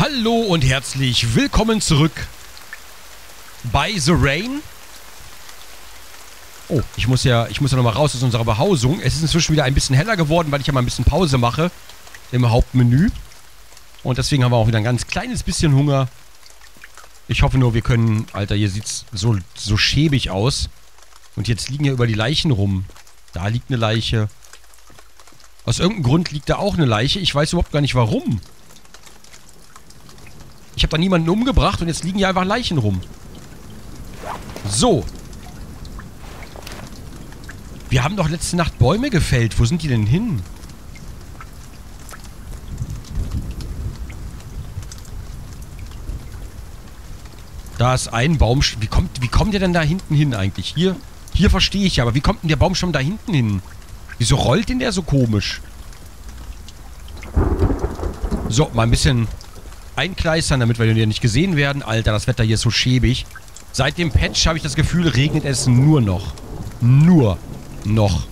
Hallo und herzlich willkommen zurück bei The Rain. Oh, ich muss ja nochmal raus aus unserer Behausung. Es ist inzwischen wieder ein bisschen heller geworden, weil ich ja mal ein bisschen Pause mache im Hauptmenü. Und deswegen haben wir auch wieder ein ganz kleines bisschen Hunger. Ich hoffe nur, wir können... Alter, hier sieht's so schäbig aus. Und jetzt liegen ja über die Leichen rum. Da liegt eine Leiche. Aus irgendeinem Grund liegt da auch eine Leiche. Ich weiß überhaupt gar nicht, warum. Ich habe da niemanden umgebracht und jetzt liegen hier einfach Leichen rum. So. Wir haben doch letzte Nacht Bäume gefällt. Wo sind die denn hin? Da ist ein Baumstamm. Wie kommt der denn da hinten hin eigentlich? Hier verstehe ich ja, aber wie kommt denn der Baumstamm da hinten hin? Wieso rollt denn der so komisch? So, mal ein bisschen einkleistern, damit wir hier nicht gesehen werden. Alter, das Wetter hier ist so schäbig. Seit dem Patch habe ich das Gefühl, regnet es nur noch. Nur noch.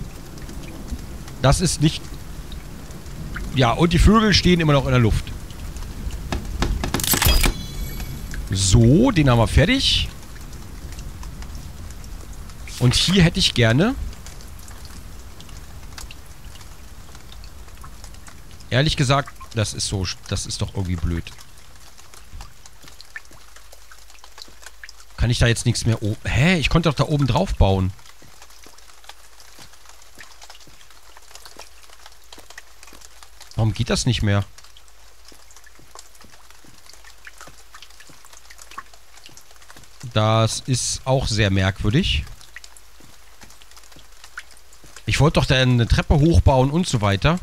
Das ist nicht... Ja, und die Vögel stehen immer noch in der Luft. So, den haben wir fertig. Und hier hätte ich gerne... Ehrlich gesagt, das ist doch irgendwie blöd. Kann ich da jetzt nichts mehr... Hä? Ich konnte doch da oben drauf bauen. Warum geht das nicht mehr? Das ist auch sehr merkwürdig. Ich wollte doch da eine Treppe hochbauen und so weiter.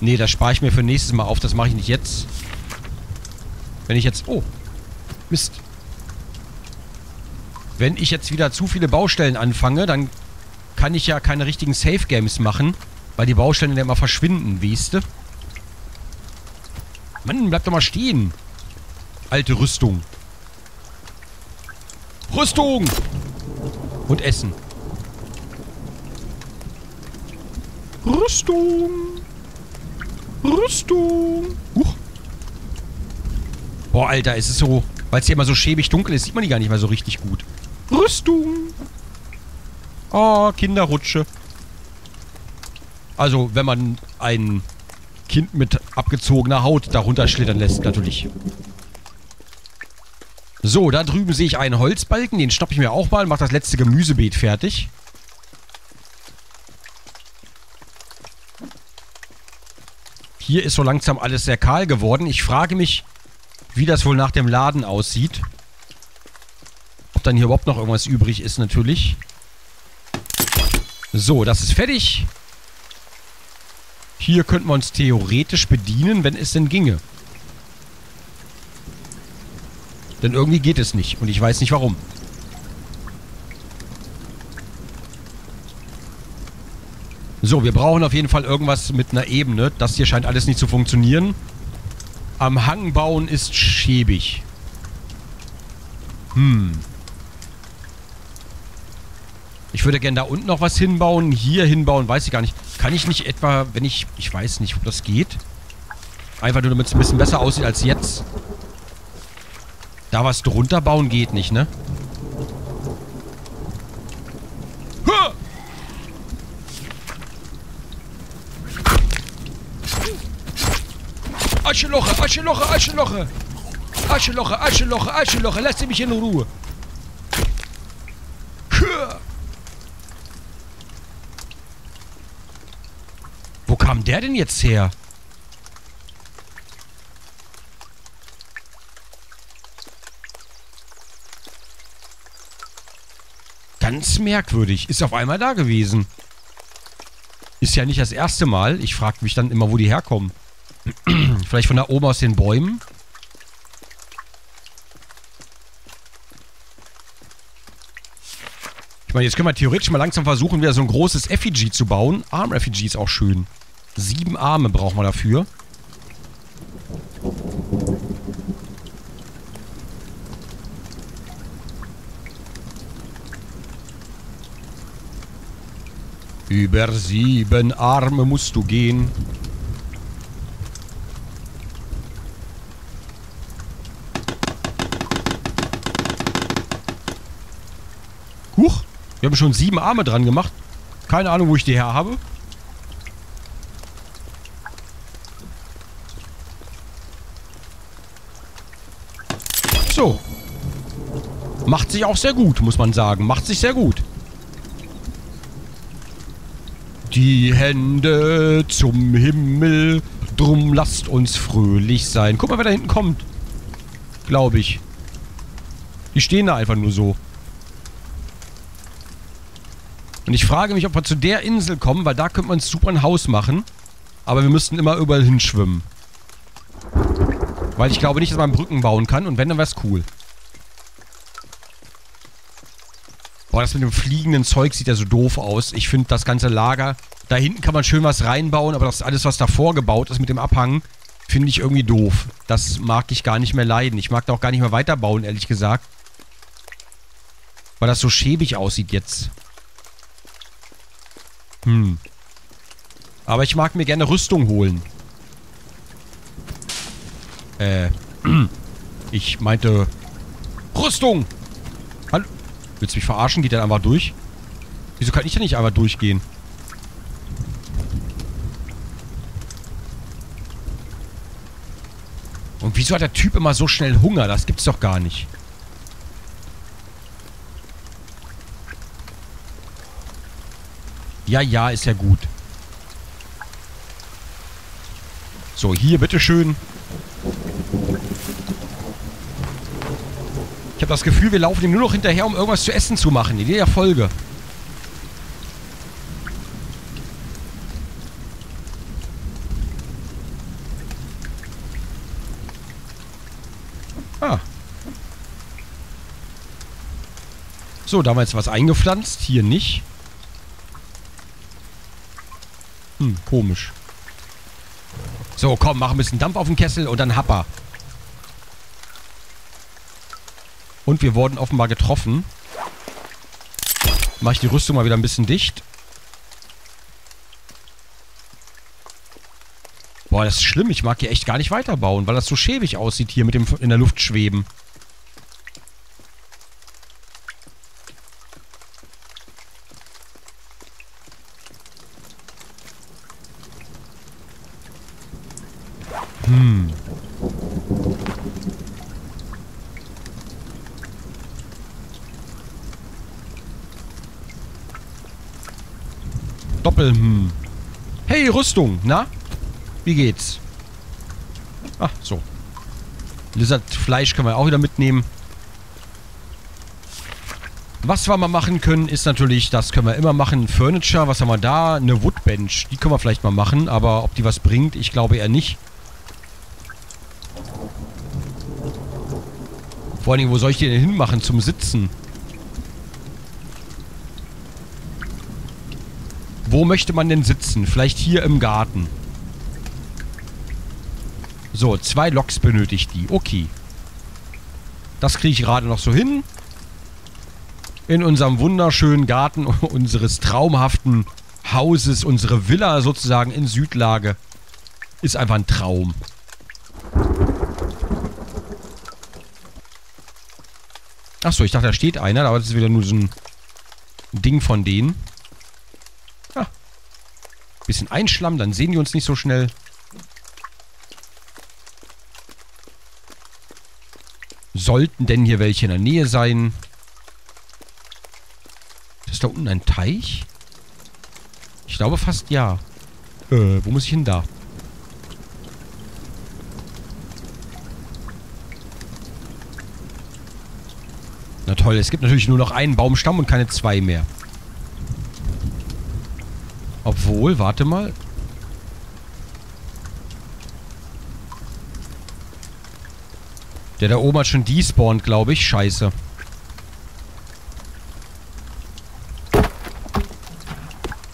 Nee, das spare ich mir für nächstes Mal auf. Das mache ich nicht jetzt. Wenn ich jetzt... Oh, Mist. Wenn ich jetzt wieder zu viele Baustellen anfange, dann kann ich ja keine richtigen Safe-Games machen, weil die Baustellen ja immer verschwinden, weißt du? Mann, bleib doch mal stehen. Alte Rüstung. Rüstung! Und Essen. Rüstung! Rüstung. Huch. Boah, Alter, es ist so... Weil es hier immer so schäbig dunkel ist, sieht man die gar nicht mehr so richtig gut. Rüstung. Oh, Kinderrutsche. Also, wenn man ein Kind mit abgezogener Haut darunter schlittern lässt, natürlich. So, da drüben sehe ich einen Holzbalken. Den schnapp ich mir auch mal und mache das letzte Gemüsebeet fertig. Hier ist so langsam alles sehr kahl geworden. Ich frage mich, wie das wohl nach dem Laden aussieht. Ob dann hier überhaupt noch irgendwas übrig ist, natürlich. So, das ist fertig. Hier könnten wir uns theoretisch bedienen, wenn es denn ginge. Denn irgendwie geht es nicht und ich weiß nicht warum. So, wir brauchen auf jeden Fall irgendwas mit einer Ebene. Das hier scheint alles nicht zu funktionieren. Am Hang bauen ist schäbig. Ich würde gerne da unten noch was hinbauen. Hier hinbauen, weiß ich gar nicht. Kann ich nicht etwa, wenn ich... Ich weiß nicht, ob das geht. Einfach nur, damit es ein bisschen besser aussieht als jetzt. Da was drunter bauen geht nicht, ne? Ascheloche, Ascheloche, Ascheloche. Ascheloche, Ascheloche, Ascheloche. Lass mich in Ruhe. Wo kam der denn jetzt her? Ganz merkwürdig. Ist auf einmal da gewesen. Ist ja nicht das erste Mal. Ich frage mich dann immer, wo die herkommen. Vielleicht von da oben aus den Bäumen. Ich meine, jetzt können wir theoretisch mal langsam versuchen, wieder so ein großes Effigy zu bauen. Arm-Effigy ist auch schön. 7 Arme brauchen wir dafür. Über 7 Arme musst du gehen. Huch, wir haben schon 7 Arme dran gemacht. Keine Ahnung, wo ich die her habe. So. Macht sich auch sehr gut, muss man sagen. Macht sich sehr gut. Die Hände zum Himmel, drum lasst uns fröhlich sein. Guck mal, wer da hinten kommt. Glaube ich. Die stehen da einfach nur so. Und ich frage mich, ob wir zu der Insel kommen, weil da könnte man super ein Haus machen. Aber wir müssten immer überall hinschwimmen. Weil ich glaube nicht, dass man Brücken bauen kann. Und wenn, dann wäre es cool. Boah, das mit dem fliegenden Zeug sieht ja so doof aus. Ich finde das ganze Lager... Da hinten kann man schön was reinbauen, aber das alles, was davor gebaut ist mit dem Abhang, finde ich irgendwie doof. Das mag ich gar nicht mehr leiden. Ich mag da auch gar nicht mehr weiterbauen, ehrlich gesagt. Weil das so schäbig aussieht jetzt. Hm. Aber ich mag mir gerne Rüstung holen. Ich meinte... Rüstung! Hallo? Willst du mich verarschen? Geht der einfach durch? Wieso kann ich denn nicht einfach durchgehen? Und wieso hat der Typ immer so schnell Hunger? Das gibt's doch gar nicht. Ja, ist ja gut. So, hier, bitteschön. Ich habe das Gefühl, wir laufen ihm nur noch hinterher, um irgendwas zu essen zu machen. In jeder Folge. Ah. So, da haben wir jetzt was eingepflanzt. Hier nicht. Hm, komisch. So, komm, mach ein bisschen Dampf auf den Kessel und dann happer. Und wir wurden offenbar getroffen. Mache ich die Rüstung mal wieder ein bisschen dicht. Boah, das ist schlimm. Ich mag hier echt gar nicht weiterbauen, weil das so schäbig aussieht hier mit dem in der Luft schweben. Hm. Doppel-Hm. Hey, Rüstung, na? Wie geht's? Ach, so. Lizardfleisch können wir auch wieder mitnehmen. Was wir mal machen können, ist natürlich, das können wir immer machen, Furniture, was haben wir da? Eine Woodbench, die können wir vielleicht mal machen, aber ob die was bringt, ich glaube eher nicht. Vor allen Dingen, wo soll ich die denn hinmachen zum Sitzen? Wo möchte man denn sitzen? Vielleicht hier im Garten. So, 2 Loks benötigt die. Okay. Das kriege ich gerade noch so hin. In unserem wunderschönen Garten unseres traumhaften Hauses, unsere Villa sozusagen in Südlage. Ist einfach ein Traum. Achso, ich dachte, da steht einer, aber das ist wieder nur so ein Ding von denen. Bisschen einschlammen, dann sehen die uns nicht so schnell. Sollten denn hier welche in der Nähe sein? Ist da unten ein Teich? Ich glaube fast ja. Wo muss ich hin da? Na toll, es gibt natürlich nur noch einen Baumstamm und keine 2 mehr. Obwohl, warte mal. Der da oben hat schon despawnt, glaube ich. Scheiße.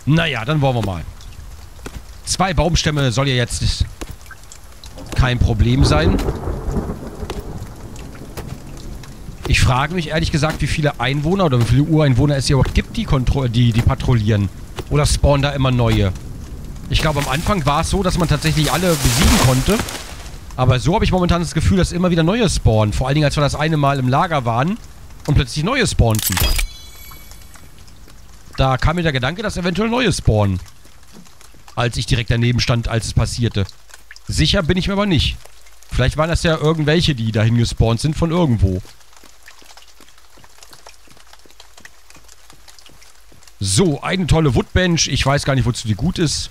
Naja, dann wollen wir mal. 2 Baumstämme soll ja jetzt kein Problem sein. Ich frage mich ehrlich gesagt, wie viele Einwohner oder wie viele Ureinwohner es hier überhaupt gibt, die patrouillieren. Oder spawnen da immer neue? Ich glaube, am Anfang war es so, dass man tatsächlich alle besiegen konnte. Aber so habe ich momentan das Gefühl, dass immer wieder neue spawnen. Vor allen Dingen, als wir das eine Mal im Lager waren und plötzlich neue spawnten. Da kam mir der Gedanke, dass eventuell neue spawnen. Als ich direkt daneben stand, als es passierte. Sicher bin ich mir aber nicht. Vielleicht waren das ja irgendwelche, die dahin gespawnt sind von irgendwo. So, eine tolle Woodbench. Ich weiß gar nicht, wozu die gut ist.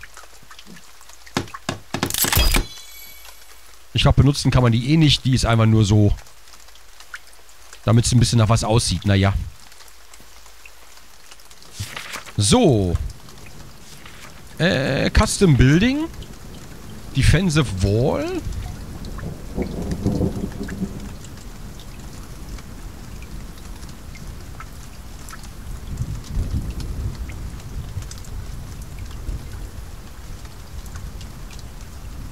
Ich glaube, benutzen kann man die eh nicht. Die ist einfach nur so, damit es ein bisschen nach was aussieht. Naja. So. Custom Building. Defensive Wall.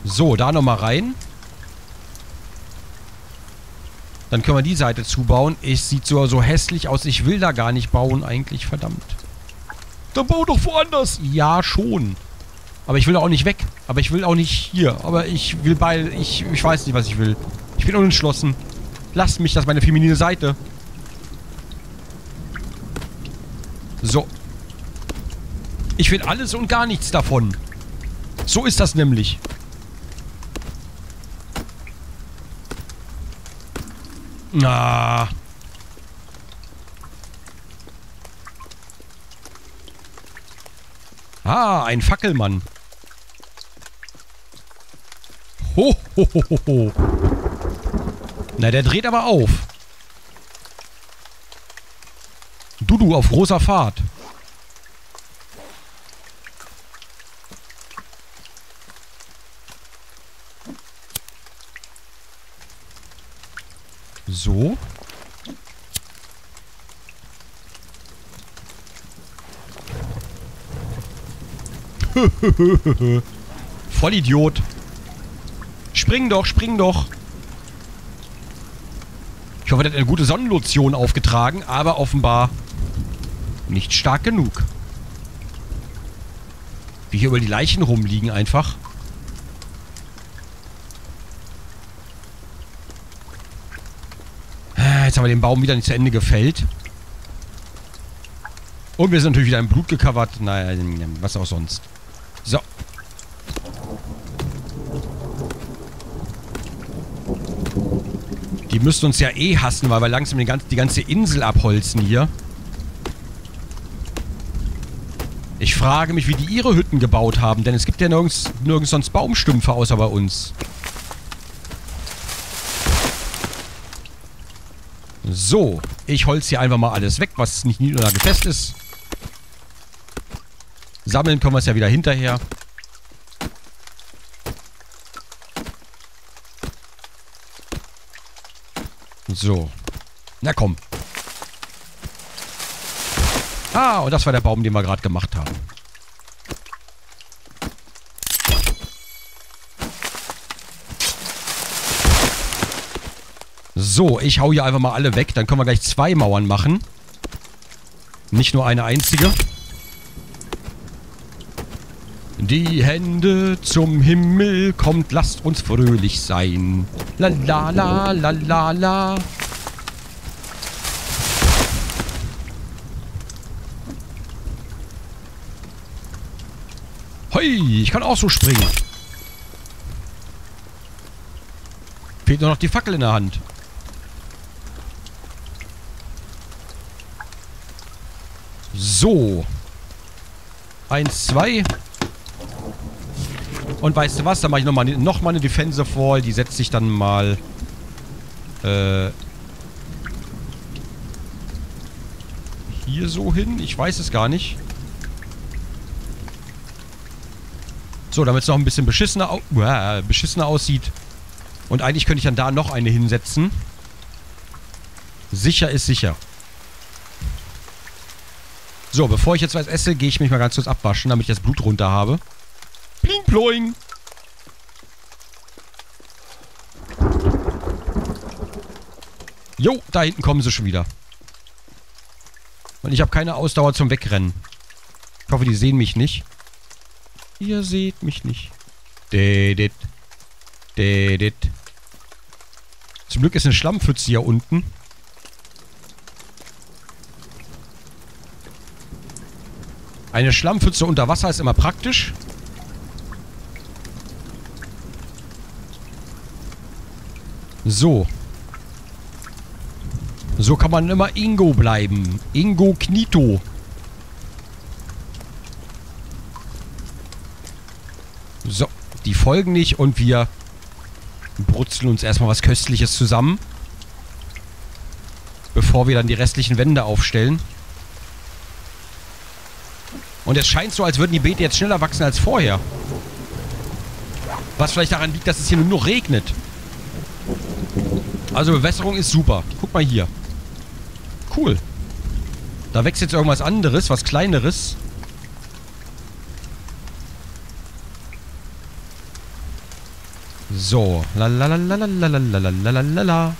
So, da nochmal rein. Dann können wir die Seite zubauen. Es sieht so hässlich aus. Ich will da gar nicht bauen eigentlich, verdammt. Dann bau doch woanders. Ja, schon. Aber ich will auch nicht weg. Aber ich will auch nicht hier. Aber ich will bei... Ich weiß nicht, was ich will. Ich bin unentschlossen. Lasst mich, das ist meine feminine Seite. So. Ich will alles und gar nichts davon. So ist das nämlich. Na... Ah, ein Fackelmann. Ho, ho, ho, ho, ho. Na, der dreht aber auf. Dudu auf großer Fahrt. So. Voll Idiot. Spring doch, spring doch. Ich hoffe, er hat eine gute Sonnenlotion aufgetragen, aber offenbar nicht stark genug. Wie hier über die Leichen rumliegen einfach. Jetzt haben wir den Baum wieder nicht zu Ende gefällt. Und wir sind natürlich wieder im Blut gecovert. Naja, was auch sonst. So. Die müssten uns ja eh hassen, weil wir langsam die ganze Insel abholzen hier. Ich frage mich, wie die ihre Hütten gebaut haben, denn es gibt ja nirgends sonst Baumstümpfe außer bei uns. So. Ich holze hier einfach mal alles weg, was nicht niedergefest ist. Sammeln können wir es ja wieder hinterher. So. Na komm. Ah, und das war der Baum, den wir gerade gemacht haben. So, ich hau hier einfach mal alle weg. Dann können wir gleich 2 Mauern machen. Nicht nur eine einzige. Die Hände zum Himmel kommt, lasst uns fröhlich sein. La la la la la la. Hoi, ich kann auch so springen. Fehlt nur noch die Fackel in der Hand. So. 1, 2... Und weißt du was, dann mache ich noch mal eine Defensive Wall. Die setze ich dann mal... hier so hin? Ich weiß es gar nicht. So, damit es noch ein bisschen beschissener aussieht. Und eigentlich könnte ich dann da noch eine hinsetzen. Sicher ist sicher. So, bevor ich jetzt was esse, gehe ich mich mal ganz kurz abwaschen, damit ich das Blut runter habe. Pling ploing. Jo, da hinten kommen sie schon wieder. Und ich habe keine Ausdauer zum Wegrennen. Ich hoffe, die sehen mich nicht. Ihr seht mich nicht. Dedit. Dedit. Zum Glück ist eine Schlammpfütze hier unten. Eine Schlammpfütze unter Wasser ist immer praktisch. So. So kann man immer Ingo bleiben. Ingo Knito. So, die folgen nicht und wir brutzeln uns erstmal was Köstliches zusammen. Bevor wir dann die restlichen Wände aufstellen. Und es scheint so, als würden die Beete jetzt schneller wachsen als vorher. Was vielleicht daran liegt, dass es hier nur noch regnet. Also Bewässerung ist super. Guck mal hier. Cool. Da wächst jetzt irgendwas anderes, was Kleineres. So. Lalalalalalalalalala.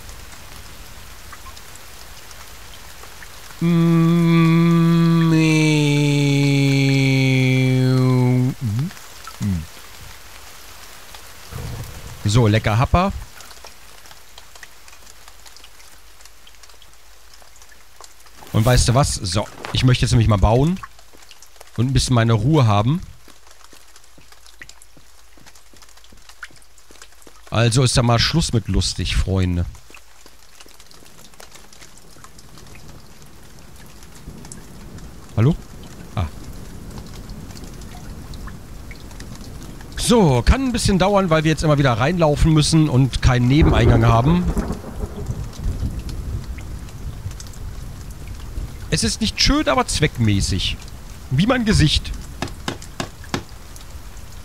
So, lecker Happer. Und weißt du was? So, ich möchte jetzt nämlich mal bauen. Und ein bisschen meine Ruhe haben. Also ist da mal Schluss mit lustig, Freunde. Hallo? Ah. So, kann ein bisschen dauern, weil wir jetzt immer wieder reinlaufen müssen und keinen Nebeneingang haben. Es ist nicht schön, aber zweckmäßig. Wie mein Gesicht.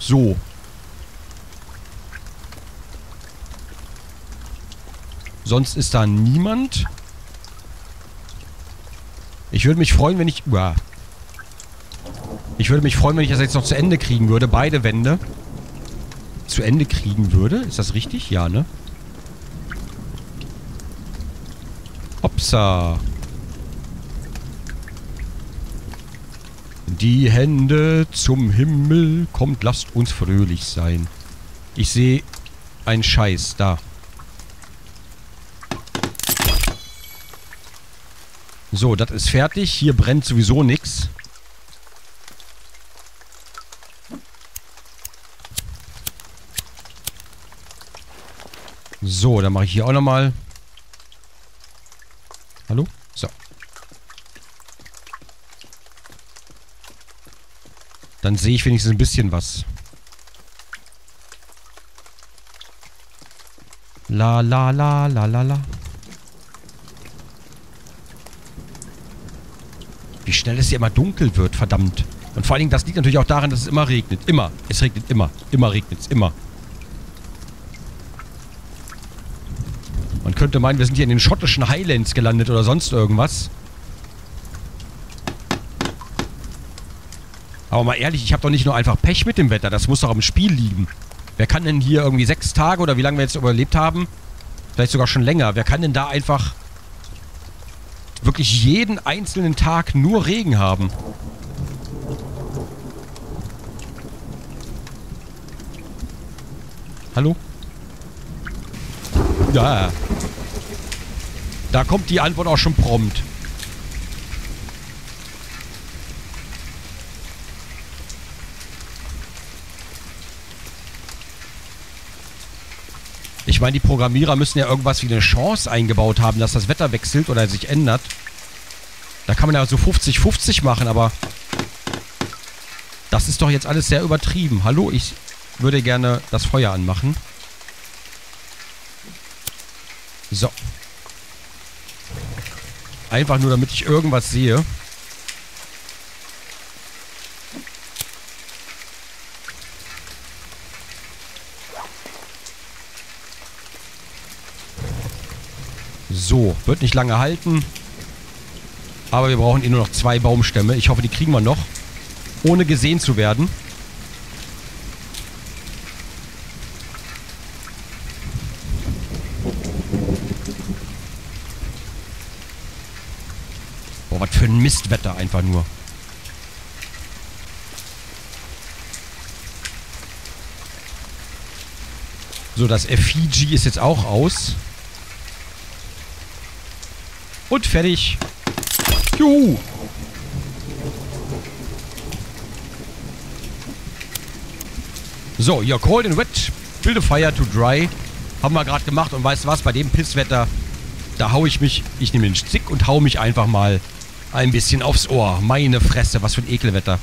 So. Sonst ist da niemand. Ich würde mich freuen, wenn ich... Ich würde mich freuen, wenn ich das jetzt noch zu Ende kriegen würde. Beide Wände. Zu Ende kriegen würde. Ist das richtig? Ja, ne? Hopsa. Die Hände zum Himmel kommt, lasst uns fröhlich sein. Ich sehe einen Scheiß da. So, das ist fertig. Hier brennt sowieso nichts. So, dann mache ich hier auch nochmal. Hallo? So. Dann sehe ich wenigstens ein bisschen was. La la la la la la. Wie schnell es hier immer dunkel wird, verdammt. Und vor allen Dingen, das liegt natürlich auch daran, dass es immer regnet. Immer. Es regnet immer. Immer regnet es. Immer. Man könnte meinen, wir sind hier in den schottischen Highlands gelandet oder sonst irgendwas. Aber mal ehrlich, ich habe doch nicht nur einfach Pech mit dem Wetter. Das muss doch am Spiel liegen. Wer kann denn hier irgendwie 6 Tage oder wie lange wir jetzt überlebt haben? Vielleicht sogar schon länger. Wer kann denn da einfach wirklich jeden einzelnen Tag nur Regen haben? Hallo? Ja. Da kommt die Antwort auch schon prompt. Ich meine, die Programmierer müssen ja irgendwas wie eine Chance eingebaut haben, dass das Wetter wechselt oder sich ändert. Da kann man ja so 50-50 machen, aber das ist doch jetzt alles sehr übertrieben. Hallo, ich würde gerne das Feuer anmachen. So. Einfach nur, damit ich irgendwas sehe. So, wird nicht lange halten. Aber wir brauchen eh nur noch 2 Baumstämme. Ich hoffe, die kriegen wir noch. Ohne gesehen zu werden. Boah, was für ein Mistwetter einfach nur. So, das Effigi ist jetzt auch aus. Und fertig. Juhu. So, ja, cold and wet. Fill the fire to dry. Haben wir gerade gemacht. Und weißt du was? Bei dem Pisswetter, da hau ich mich... Ich nehme den Stick und hau mich einfach mal ein bisschen aufs Ohr. Meine Fresse, was für ein Ekelwetter.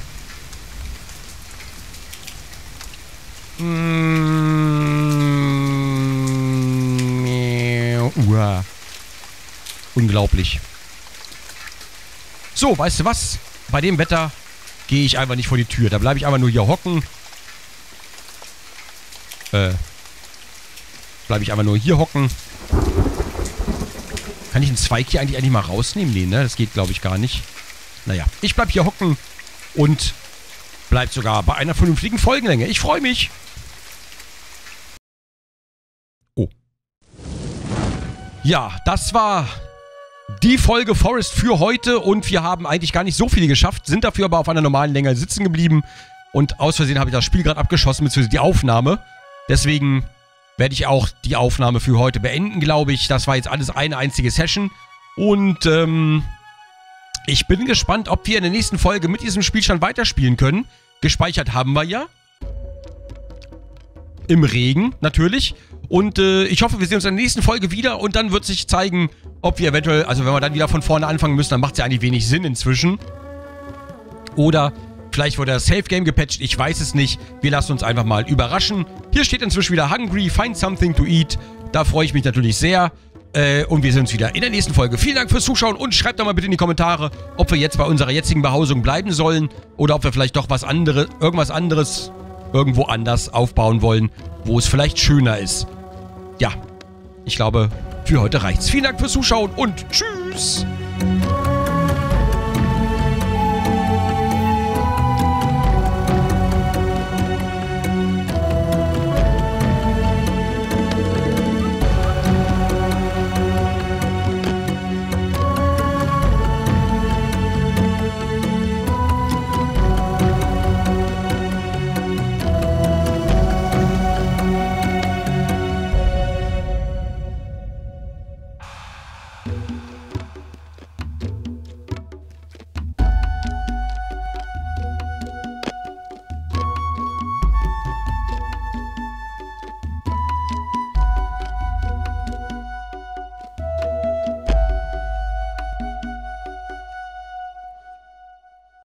Unglaublich. So, weißt du was? Bei dem Wetter gehe ich einfach nicht vor die Tür. Da bleibe ich einfach nur hier hocken. Kann ich einen Zweig hier eigentlich mal rausnehmen? Nee, ne? Das geht, glaube ich, gar nicht. Naja, ich bleib hier hocken und bleib sogar bei einer vernünftigen Folgenlänge. Ich freue mich. Oh. Ja, das war die Folge Forest für heute und wir haben eigentlich gar nicht so viele geschafft, sind dafür aber auf einer normalen Länge sitzen geblieben und aus Versehen habe ich das Spiel gerade abgeschossen, beziehungsweise die Aufnahme. Deswegen werde ich auch die Aufnahme für heute beenden, glaube ich. Das war jetzt alles eine einzige Session. Und ich bin gespannt, ob wir in der nächsten Folge mit diesem Spielstand weiterspielen können. Gespeichert haben wir ja. Im Regen, natürlich. Und ich hoffe, wir sehen uns in der nächsten Folge wieder. Und dann wird sich zeigen, ob wir eventuell... Also wenn wir dann wieder von vorne anfangen müssen, dann macht es ja eigentlich wenig Sinn inzwischen. Oder... Vielleicht wurde das Safe-Game gepatcht, ich weiß es nicht. Wir lassen uns einfach mal überraschen. Hier steht inzwischen wieder Hungry, Find Something to Eat. Da freue ich mich natürlich sehr. Und wir sehen uns wieder in der nächsten Folge. Vielen Dank fürs Zuschauen und schreibt doch mal bitte in die Kommentare, ob wir jetzt bei unserer jetzigen Behausung bleiben sollen oder ob wir vielleicht doch was anderes, irgendwas anderes irgendwo anders aufbauen wollen, wo es vielleicht schöner ist. Ja, ich glaube, für heute reicht's. Vielen Dank fürs Zuschauen und tschüss!